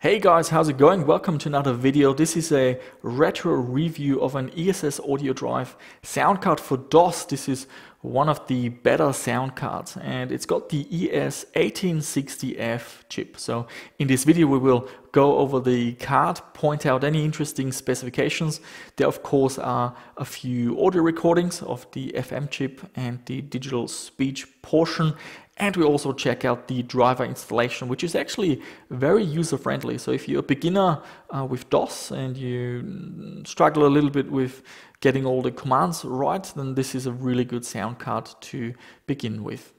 Hey guys, how's it going? Welcome to another video. This is a retro review of an ESS Audio Drive sound card for DOS. This is one of the better sound cards and it's got the ES1868F chip. So in this video we will go over the card, point out any interesting specifications. There of course are a few audio recordings of the FM chip and the digital speech portion. And we also check out the driver installation, which is actually very user-friendly. So if you're a beginner with DOS and you struggle a little bit with getting all the commands right, then this is a really good sound card to begin with.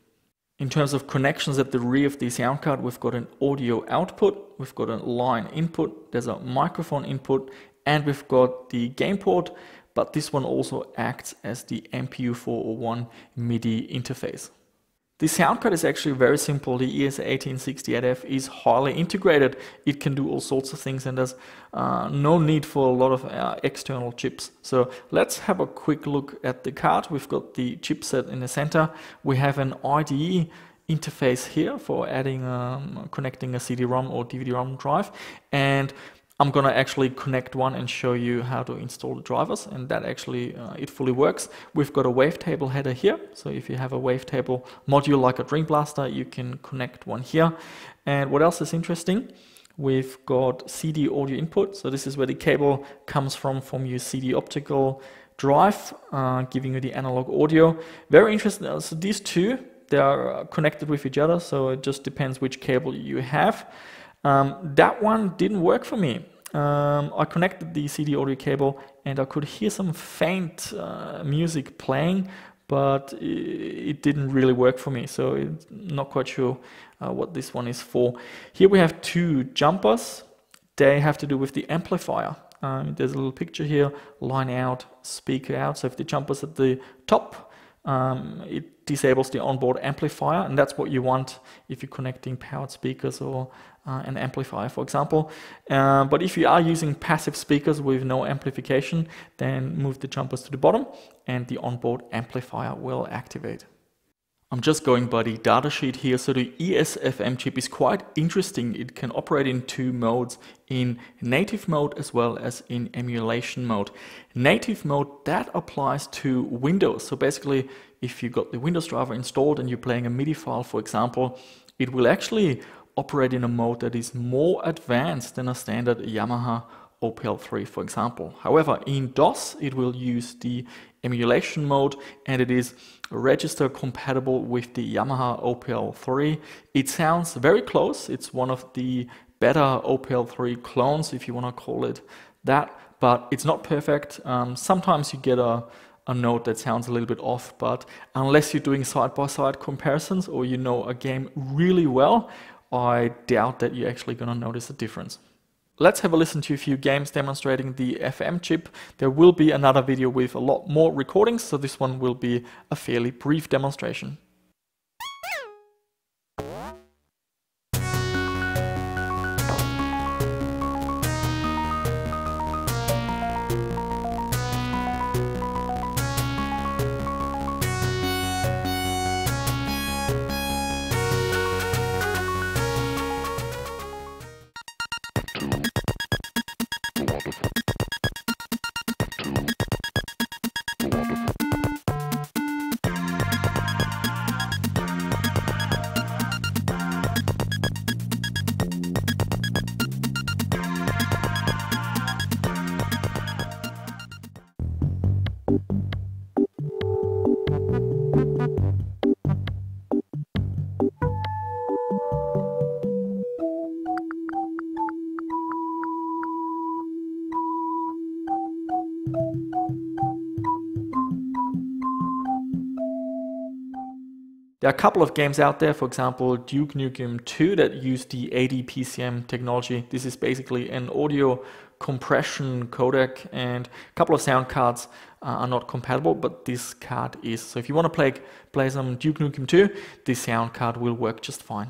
In terms of connections at the rear of the sound card, we've got an audio output, we've got a line input, there's a microphone input, and we've got the game port, but this one also acts as the MPU-401 MIDI interface. The sound card is actually very simple. The ES1868F is highly integrated. It can do all sorts of things and there's no need for a lot of external chips. So let's have a quick look at the card. We've got the chipset in the center. We have an IDE interface here for adding, connecting a CD-ROM or DVD-ROM drive. And I'm gonna actually connect one and show you how to install the drivers, and that actually it fully works. We've got a wavetable header here, so if you have a wavetable module like a Dream Blaster, you can connect one here. And what else is interesting? We've got CD audio input, so this is where the cable comes from your CD optical drive, giving you the analog audio. Very interesting, so these two, they are connected with each other, so it just depends which cable you have. That one didn't work for me. I connected the CD audio cable and I could hear some faint music playing, but it didn't really work for me, so it's not quite sure what this one is for. Here we have two jumpers. They have to do with the amplifier. There's a little picture here, line out, speaker out, so if the jumper's at the top, it disables the onboard amplifier, and that's what you want if you're connecting powered speakers or an amplifier, for example. But if you are using passive speakers with no amplification, then move the jumpers to the bottom and the onboard amplifier will activate. I'm just going by the data sheet here. So the ESFM chip is quite interesting. It can operate in two modes, in native mode as well as in emulation mode. Native mode, that applies to Windows. So basically, if you got the Windows driver installed and you're playing a MIDI file, for example, it will actually operate in a mode that is more advanced than a standard Yamaha OPL3, for example. However, in DOS, it will use the emulation mode and it is register compatible with the Yamaha OPL3. It sounds very close. It's one of the better OPL3 clones, if you want to call it that, but it's not perfect. Sometimes you get a note that sounds a little bit off, but unless you're doing side-by-side comparisons or you know a game really well, I doubt that you're actually going to notice a difference. Let's have a listen to a few games demonstrating the FM chip. There will be another video with a lot more recordings, so this one will be a fairly brief demonstration. There are a couple of games out there, for example Duke Nukem 2, that use the ADPCM technology. This is basically an audio compression codec, and a couple of sound cards are not compatible, but this card is. So if you want to play some Duke Nukem 2, this sound card will work just fine.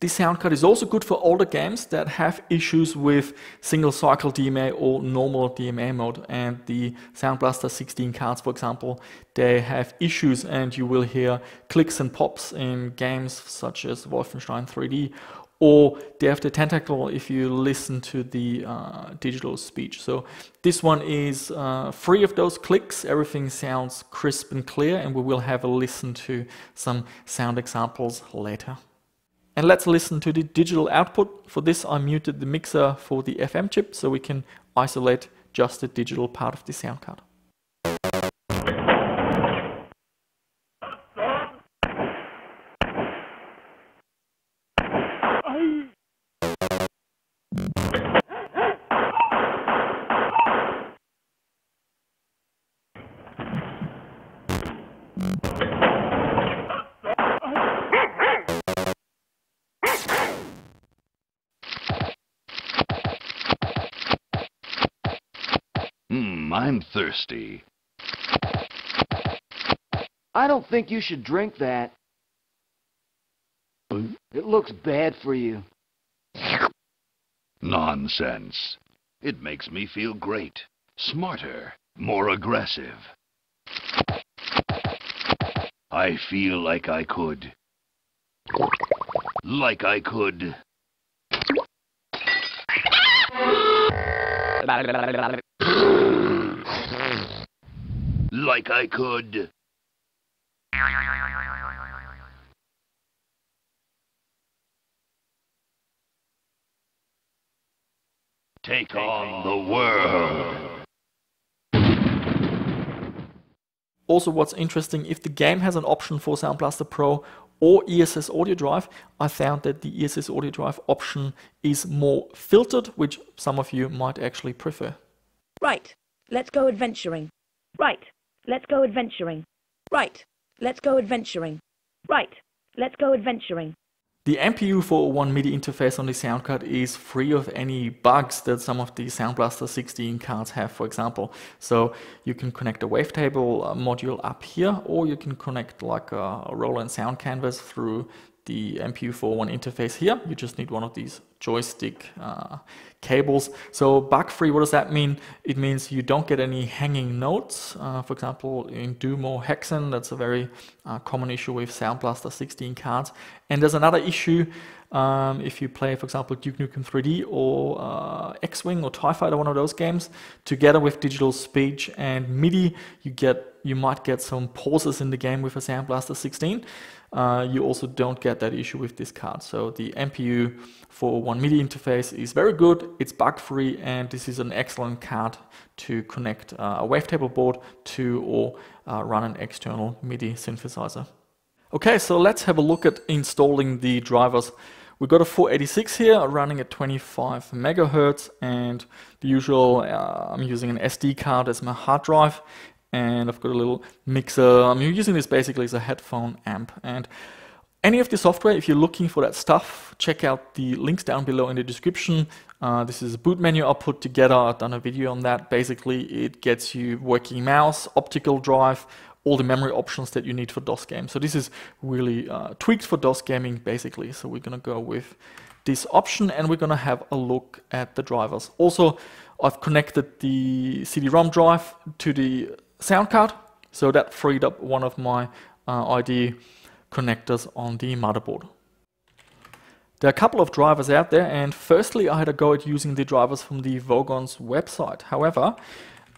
This sound card is also good for older games that have issues with single cycle DMA or normal DMA mode, and the Sound Blaster 16 cards, for example, they have issues and you will hear clicks and pops in games such as Wolfenstein 3D or Day of the Tentacle if you listen to the digital speech. So this one is free of those clicks. Everything sounds crisp and clear, and we will have a listen to some sound examples later. And let's listen to the digital output. For this, I muted the mixer for the FM chip so we can isolate just the digital part of the sound card. I'm thirsty. I don't think you should drink that. It looks bad for you. Nonsense. It makes me feel great, smarter, more aggressive. I feel like I could. Like I could. Like I could. Take on the world. Also, what's interesting, if the game has an option for Sound Blaster Pro or ESS Audio Drive, I found that the ESS Audio Drive option is more filtered, which some of you might actually prefer. Right, let's go adventuring. Right. Let's go adventuring. Right. Let's go adventuring. Right. Let's go adventuring. The MPU-401 MIDI interface on the sound card is free of any bugs that some of the Sound Blaster 16 cards have, for example. So you can connect a wavetable module up here, or you can connect like a Roland Sound Canvas through the MPU-401 interface here. You just need one of these joystick cables. So bug-free, what does that mean? It means you don't get any hanging notes. For example, in Doom or Hexen, that's a very common issue with Sound Blaster 16 cards. And there's another issue if you play, for example, Duke Nukem 3D or X-Wing or TIE Fighter, one of those games, together with digital speech and MIDI, you might get some pauses in the game with a Sound Blaster 16. You also don't get that issue with this card. So the MPU-401 MIDI interface is very good, it's bug-free, and this is an excellent card to connect a wavetable board to or run an external MIDI synthesizer. Okay, so let's have a look at installing the drivers. We've got a 486 here running at 25 megahertz, and the usual, I'm using an SD card as my hard drive. And I've got a little mixer. I'm using this basically as a headphone amp. And any of the software, if you're looking for that stuff, check out the links down below in the description. This is a boot menu I put together. I've done a video on that. Basically, it gets you working mouse, optical drive, all the memory options that you need for DOS games. So this is really tweaked for DOS gaming, basically. So we're going to go with this option, and we're going to have a look at the drivers. Also, I've connected the CD-ROM drive to the sound card, so that freed up one of my IDE connectors on the motherboard. There are a couple of drivers out there, and firstly I had a go at using the drivers from the Vogon's website. However,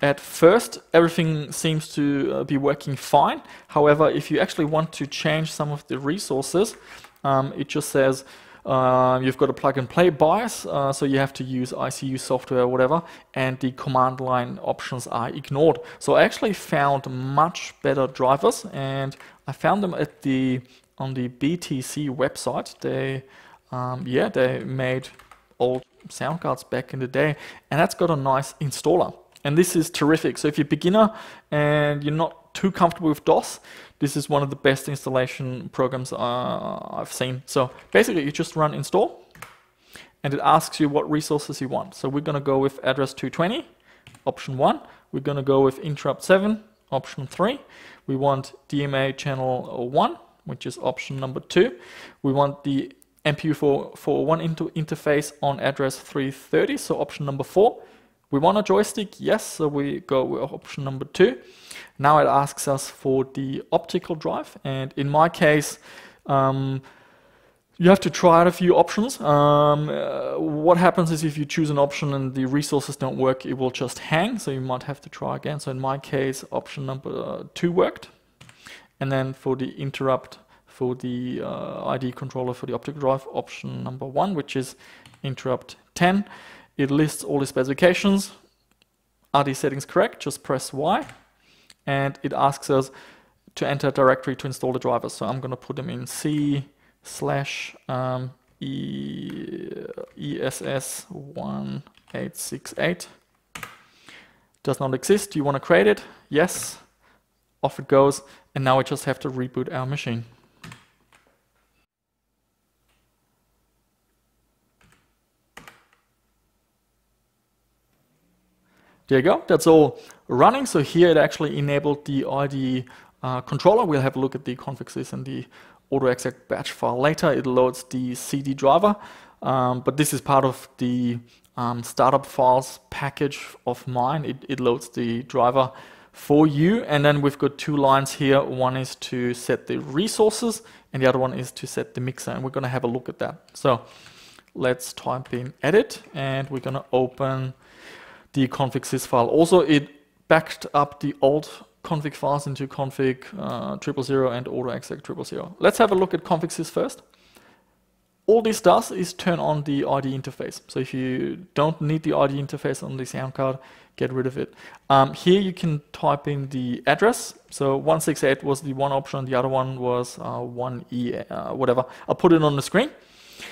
at first everything seems to be working fine. However, if you actually want to change some of the resources, it just says you've got a plug-and-play BIOS, so you have to use ICU software or whatever, and the command line options are ignored. So I actually found much better drivers, and I found them at on the BTC website. They, they made old sound cards back in the day, and that's got a nice installer. And this is terrific. So if you're a beginner and you're not too comfortable with DOS, this is one of the best installation programs I've seen. So basically you just run install and it asks you what resources you want. So we're going to go with address 220, option 1. We're going to go with interrupt 7, option 3. We want DMA channel 1, which is option number 2. We want the MPU-401 interface on address 330, so option number 4. We want a joystick, yes, so we go with option number 2. Now it asks us for the optical drive, and in my case, you have to try out a few options. What happens is if you choose an option and the resources don't work, it will just hang, so you might have to try again. So in my case, option number 2 worked. And then for the interrupt, for the ID controller for the optical drive, option number 1, which is interrupt 10. It lists all the specifications. Are these settings correct? Just press Y. And it asks us to enter a directory to install the drivers. So I'm going to put them in C/ESS1868. Does not exist. Do you want to create it? Yes. Off it goes. And now we just have to reboot our machine. There you go, that's all running. So here it actually enabled the IDE controller. We'll have a look at the configs and the auto-exec batch file later. It loads the CD driver, but this is part of the startup files package of mine. It loads the driver for you, and then we've got two lines here. One is to set the resources, and the other one is to set the mixer, and we're going to have a look at that. So let's type in edit, and we're going to open the config.sys file. Also, it backed up the old config files into config 000 and autoexec 000. Let's have a look at config.sys first. All this does is turn on the IDE interface. So if you don't need the IDE interface on the sound card, get rid of it. Here you can type in the address. So 168 was the one option, the other one was 1E, whatever. I'll put it on the screen.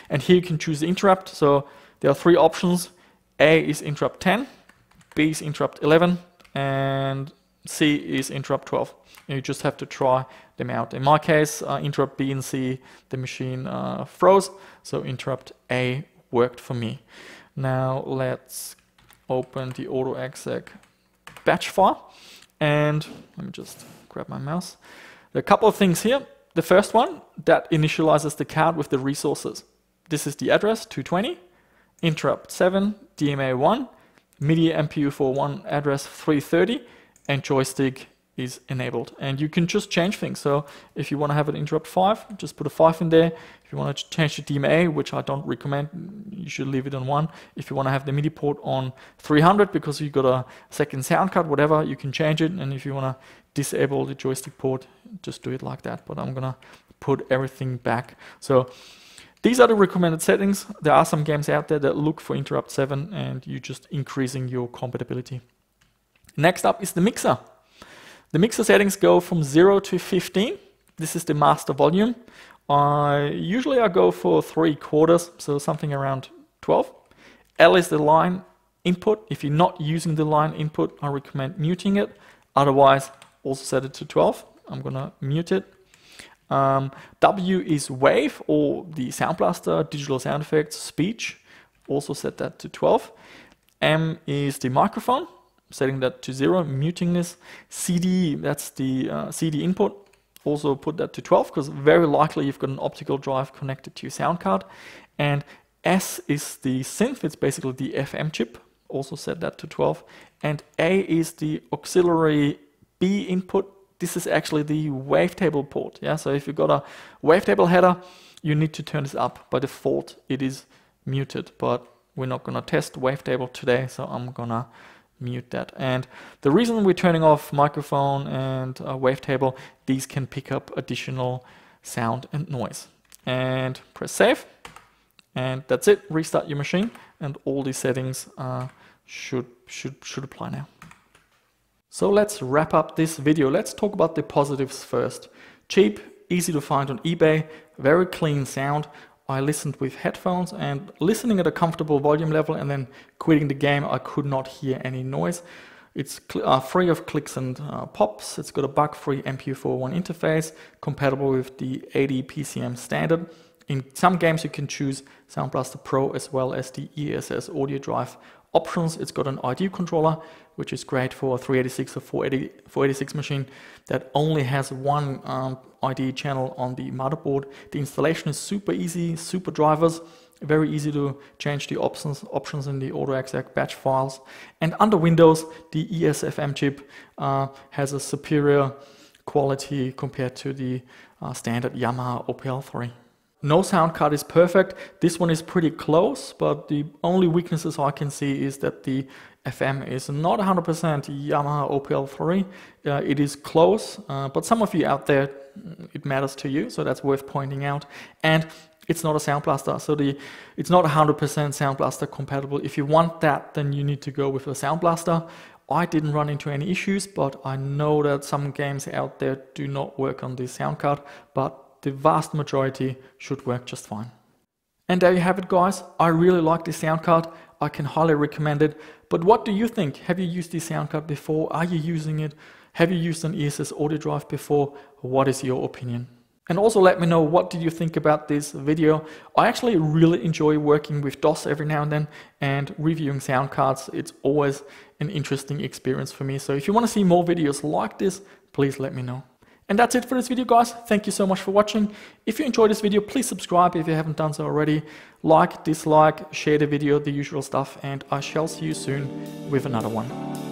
And here you can choose the interrupt. So there are three options. A is interrupt 10. B is interrupt 11, and C is interrupt 12. And you just have to try them out. In my case, interrupt B and C, the machine froze, so interrupt A worked for me. Now let's open the autoexec batch file, and let me just grab my mouse. There are a couple of things here. The first one, that initializes the card with the resources. This is the address, 220, interrupt 7, DMA 1, MIDI MPU-401 address 330, and joystick is enabled. And you can just change things. So if you want to have an interrupt 5, just put a 5 in there. If you want to change the DMA, which I don't recommend, you should leave it on 1. If you want to have the MIDI port on 300 because you've got a second sound card, whatever, you can change it. And if you want to disable the joystick port, just do it like that. But I'm going to put everything back. So these are the recommended settings. There are some games out there that look for interrupt 7, and you're just increasing your compatibility. Next up is the mixer. The mixer settings go from 0 to 15. This is the master volume. Usually I go for 3/4, so something around 12. L is the line input. If you're not using the line input, I recommend muting it. Otherwise, also set it to 12. I'm going to mute it. W is wave, or the Sound Blaster, digital sound effects, speech. Also set that to 12. M is the microphone, setting that to 0, muting this. CD, that's the CD input. Also put that to 12, because very likely you've got an optical drive connected to your sound card. And S is the synth, it's basically the FM chip. Also set that to 12. And A is the auxiliary B input. This is actually the wavetable port. Yeah? So if you've got a wavetable header, you need to turn this up. By default, it is muted, but we're not going to test wavetable today, so I'm going to mute that. And the reason we're turning off microphone and wavetable, these can pick up additional sound and noise. And press save. And that's it. Restart your machine. And all these settings should apply now. So let's wrap up this video. Let's talk about the positives first. Cheap, easy to find on eBay, very clean sound. I listened with headphones and listening at a comfortable volume level and then quitting the game, I could not hear any noise. It's free of clicks and pops. It's got a bug-free MPU-401 interface, compatible with the ADPCM standard. In some games you can choose Sound Blaster Pro as well as the ESS Audio Drive options. It's got an IDU controller, which is great for a 386 or 486 machine that only has one IDE channel on the motherboard. The installation is super easy, super drivers, very easy to change the options in the autoexec batch files. And under Windows, the ESFM chip has a superior quality compared to the standard Yamaha OPL3. No sound card is perfect. This one is pretty close, but the only weaknesses I can see is that the FM is not 100% Yamaha OPL3. It is close, but some of you out there, it matters to you, so that's worth pointing out. And it's not a Sound Blaster, so it's not 100% Sound Blaster compatible. If you want that, then you need to go with a Sound Blaster. I didn't run into any issues, but I know that some games out there do not work on this sound card, but the vast majority should work just fine. And there you have it, guys. I really like this sound card. I can highly recommend it. But what do you think? Have you used this sound card before? Are you using it? Have you used an ESS Audio Drive before? What is your opinion? And also let me know, what did you think about this video? I actually really enjoy working with DOS every now and then, and reviewing sound cards. It's always an interesting experience for me. So if you want to see more videos like this, please let me know. And that's it for this video, guys. Thank you so much for watching. If you enjoyed this video, please subscribe if you haven't done so already. Like, dislike, share the video, the usual stuff, and I shall see you soon with another one.